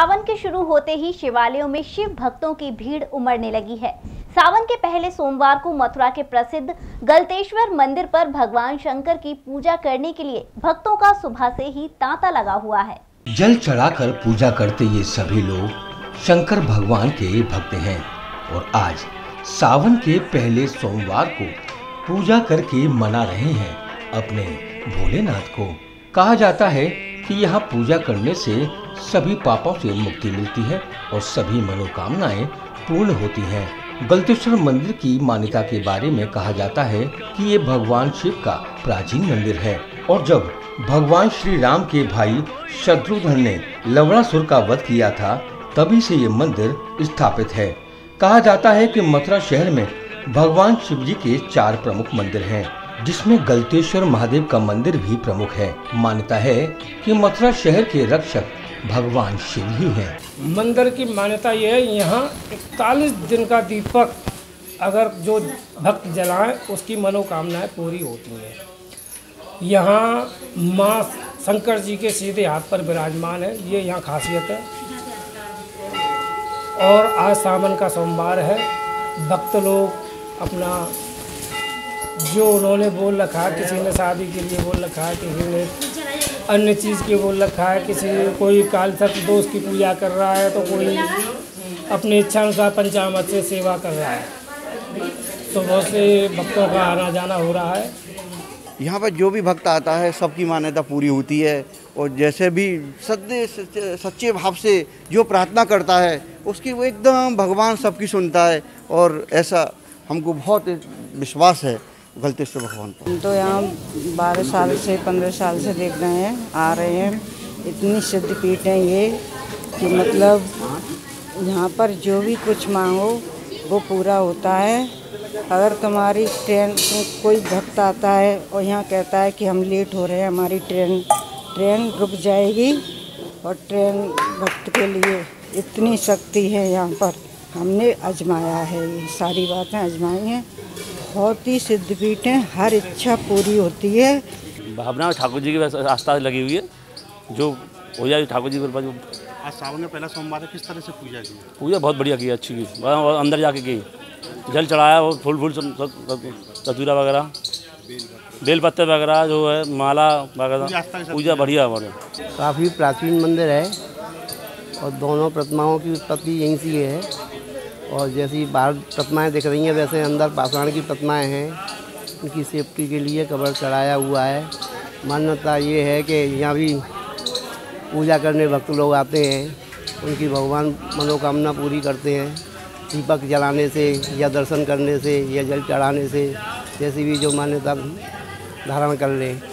सावन के शुरू होते ही शिवालयों में शिव भक्तों की भीड़ उमड़ने लगी है। सावन के पहले सोमवार को मथुरा के प्रसिद्ध गलतेश्वर मंदिर पर भगवान शंकर की पूजा करने के लिए भक्तों का सुबह से ही तांता लगा हुआ है। जल चढ़ाकर पूजा करते ये सभी लोग शंकर भगवान के भक्त हैं और आज सावन के पहले सोमवार को पूजा करके मना रहे हैं अपने भोलेनाथ को। कहा जाता है कि यहाँ पूजा करने से सभी पापों से मुक्ति मिलती है और सभी मनोकामनाएं पूर्ण होती हैं। गलतेश्वर मंदिर की मान्यता के बारे में कहा जाता है कि ये भगवान शिव का प्राचीन मंदिर है और जब भगवान श्री राम के भाई शत्रुघ्न ने लवणासुर का वध किया था तभी से ये मंदिर स्थापित है। कहा जाता है कि मथुरा शहर में भगवान शिव जी के 4 प्रमुख मंदिर हैं, जिसमें गलतेश्वर महादेव का मंदिर भी प्रमुख है। मान्यता है कि मथुरा शहर के रक्षक भगवान शिव ही हैं। मंदिर की मान्यता यह है, यहाँ 41 दिन का दीपक अगर जो भक्त जलाएं उसकी मनोकामनाएं पूरी होती हैं। यहाँ माँ शंकर जी के सीधे हाथ पर विराजमान है, ये यहाँ खासियत है। और आज सावन का सोमवार है, भक्त लोग अपना जो उन्होंने बोल रखा है, किसी ने शादी के लिए बोल रखा है, किसी ने अन्य चीज़ के बोल रखा है, किसी कोई काल सर्प दोष की पूजा कर रहा है तो कोई अपने इच्छा अनुसार पंचामृत से सेवा कर रहा है, तो बहुत से भक्तों का आना जाना हो रहा है। यहाँ पर जो भी भक्त आता है सबकी मान्यता पूरी होती है और जैसे भी सच्चे भाव से जो प्रार्थना करता है उसकी वो एकदम भगवान सबकी सुनता है और ऐसा हमको बहुत विश्वास है गलतेश्वर भगवान पर। हम तो यहाँ 12 साल से 15 साल से देख रहे हैं, आ रहे हैं। इतनी सिद्ध पीठ है ये कि मतलब यहाँ पर जो भी कुछ मांगो वो पूरा होता है। अगर तुम्हारी ट्रेन में कोई भक्त आता है और यहाँ कहता है कि हम लेट हो रहे हैं, हमारी ट्रेन रुक जाएगी और ट्रेन भक्त के लिए इतनी शक्ति है। यहाँ पर हमने आजमाया है, ये सारी बातें आजमाई हैं। बहुत ही सिद्ध पीठ है, हर इच्छा पूरी होती है। भावना ठाकुर जी की आस्था लगी हुई है, जो हो जाए ठाकुर जी पर। आज सावन में पहला सोमवार है, किस तरह से पूजा की? पूजा बहुत बढ़िया की, अच्छी की। और अंदर जाके की, जल चढ़ाया और फूल तस्वीरा वगैरह, बेल पत्ते वगैरह जो है, माला वगैरह, पूजा बढ़िया। हमारे काफ़ी प्राचीन मंदिर है और दोनों प्रतिमाओं की उत्पत्ति यहीं से है और जैसी बाहर प्रतिमाएँ दिख रही हैं वैसे अंदर पाषाण की प्रतिमाएँ हैं। उनकी सेफ्टी के लिए कवर चढ़ाया हुआ है। मान्यता ये है कि यहाँ भी पूजा करने भक्त लोग आते हैं, उनकी भगवान मनोकामना पूरी करते हैं। दीपक जलाने से या दर्शन करने से या जल चढ़ाने से, जैसी भी जो मान्यता धारण कर ले।